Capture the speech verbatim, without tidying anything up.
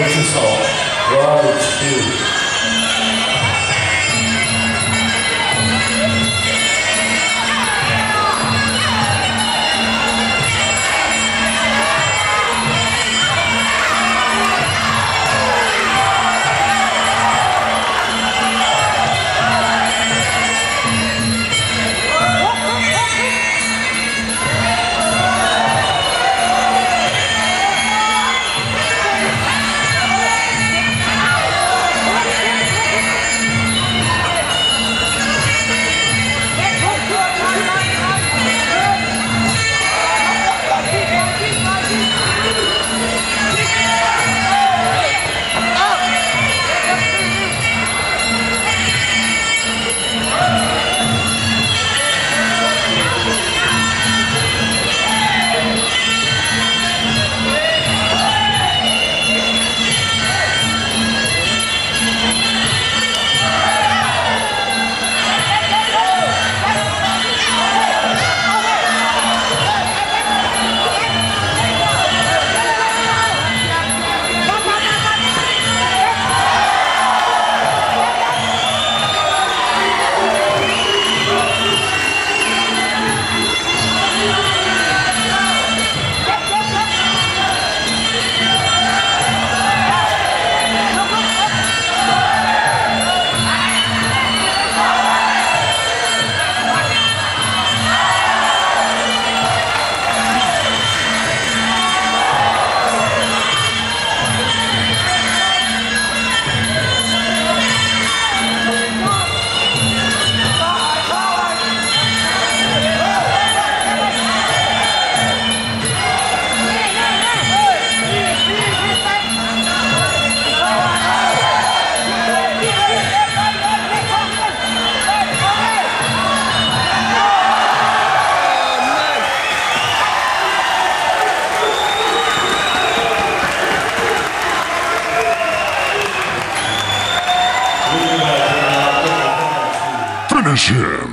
What's your song? Road to. Finish him.